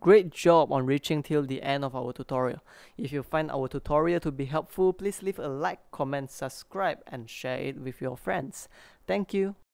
Great job on reaching till the end of our tutorial. If you find our tutorial to be helpful, please leave a like, comment, subscribe, and share it with your friends. Thank you.